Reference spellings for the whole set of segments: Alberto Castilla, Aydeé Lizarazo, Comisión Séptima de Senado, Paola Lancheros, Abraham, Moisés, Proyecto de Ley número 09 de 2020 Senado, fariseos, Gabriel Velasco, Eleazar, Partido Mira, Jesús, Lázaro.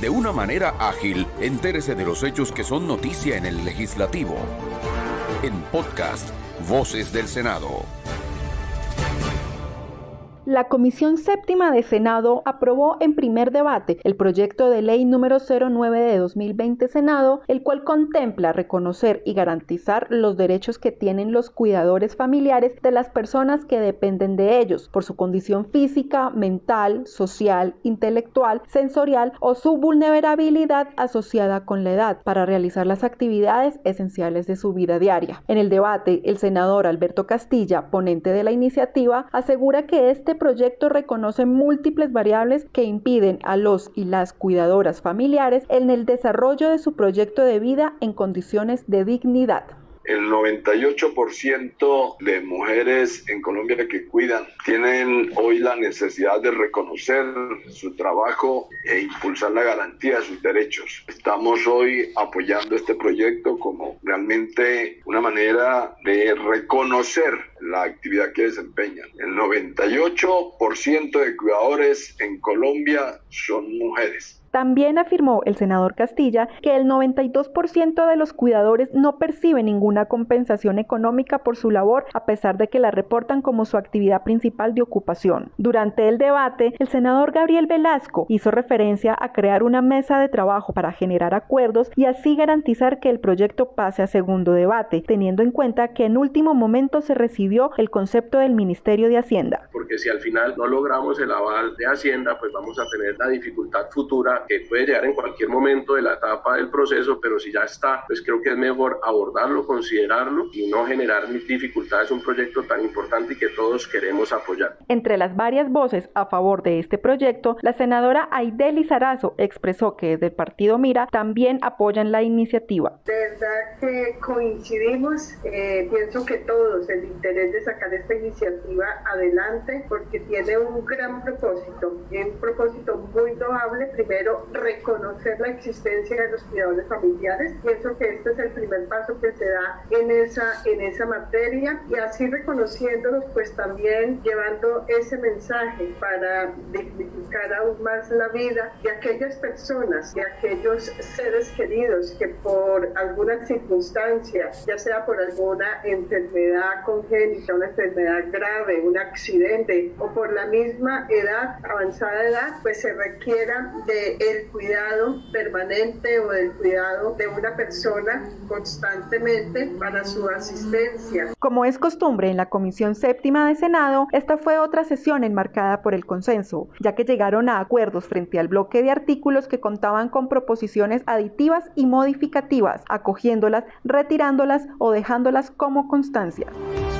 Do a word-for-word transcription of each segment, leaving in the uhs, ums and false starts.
de una manera ágil. Entérese de los hechos que son noticia en el Legislativo. En podcast, Voces del Senado. La Comisión Séptima de Senado aprobó en primer debate el Proyecto de Ley número cero nueve de dos mil veinte Senado, el cual contempla reconocer y garantizar los derechos que tienen los cuidadores familiares de las personas que dependen de ellos por su condición física, mental, social, intelectual, sensorial o su vulnerabilidad asociada con la edad para realizar las actividades esenciales de su vida diaria. En el debate, el senador Alberto Castilla, ponente de la iniciativa, asegura que este proyecto reconoce múltiples variables que impiden a los y las cuidadoras familiares en el desarrollo de su proyecto de vida en condiciones de dignidad. El noventa y ocho por ciento de mujeres en Colombia que cuidan tienen hoy la necesidad de reconocer su trabajo e impulsar la garantía de sus derechos. Estamos hoy apoyando este proyecto como realmente una manera de reconocer la actividad que desempeñan. El noventa y ocho por ciento de cuidadores en Colombia son mujeres. También afirmó el senador Castilla que el noventa y dos por ciento de los cuidadores no percibe ninguna compensación económica por su labor, a pesar de que la reportan como su actividad principal de ocupación. Durante el debate, el senador Gabriel Velasco hizo referencia a crear una mesa de trabajo para generar acuerdos y así garantizar que el proyecto pase a segundo debate, teniendo en cuenta que en último momento se recibió el concepto del Ministerio de Hacienda. Porque si al final no logramos el aval de Hacienda, pues vamos a tener la dificultad futura que puede llegar en cualquier momento de la etapa del proceso, pero si ya está, pues creo que es mejor abordarlo, considerarlo y no generar dificultades. Un proyecto tan importante y que todos queremos apoyar. Entre las varias voces a favor de este proyecto, la senadora Aydeé Lizarazo expresó que desde el Partido Mira también apoyan la iniciativa. De verdad que coincidimos, eh, pienso que todos, el interés de sacar esta iniciativa adelante porque tiene un gran propósito, un propósito muy loable. Primero, reconocer la existencia de los cuidadores familiares. Pienso que este es el primer paso que se da en esa, en esa materia, y así reconociéndolos, pues también llevando ese mensaje para dignificar aún más la vida de aquellas personas, de aquellos seres queridos que por alguna circunstancia, ya sea por alguna enfermedad congénita, una enfermedad grave, un accidente o por la misma edad, avanzada edad, pues se requiera de el cuidado permanente o del cuidado de una persona constantemente para su asistencia. Como es costumbre en la Comisión Séptima de Senado, esta fue otra sesión enmarcada por el consenso, ya que llegaron a acuerdos frente al bloque de artículos que contaban con proposiciones aditivas y modificativas, acogiéndolas, retirándolas o dejándolas como constancia.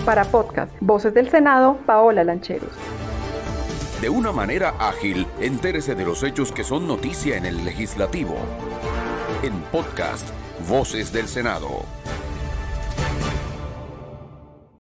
Para podcast, Voces del Senado, Paola Lancheros. De una manera ágil, entérese de los hechos que son noticia en el Legislativo. En podcast, Voces del Senado.